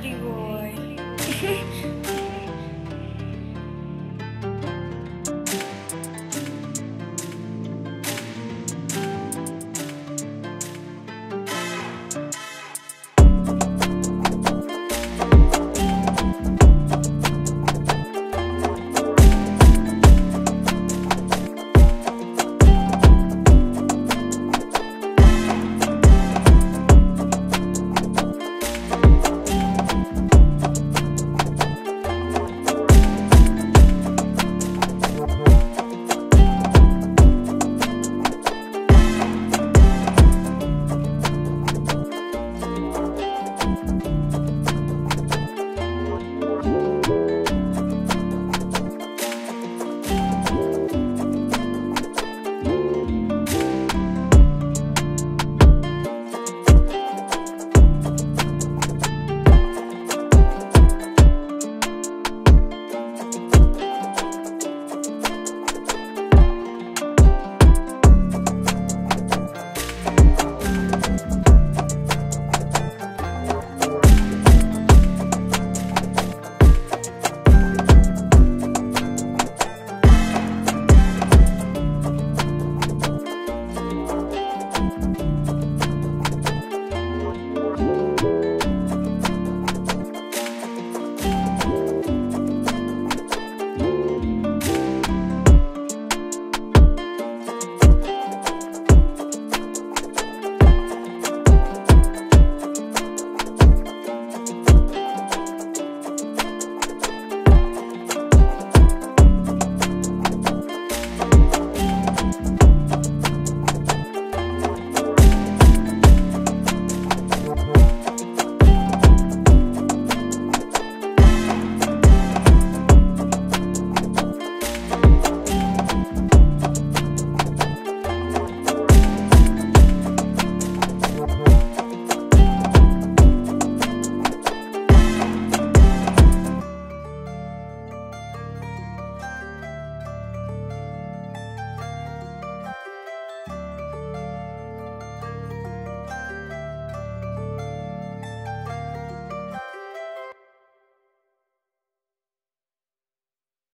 pretty good.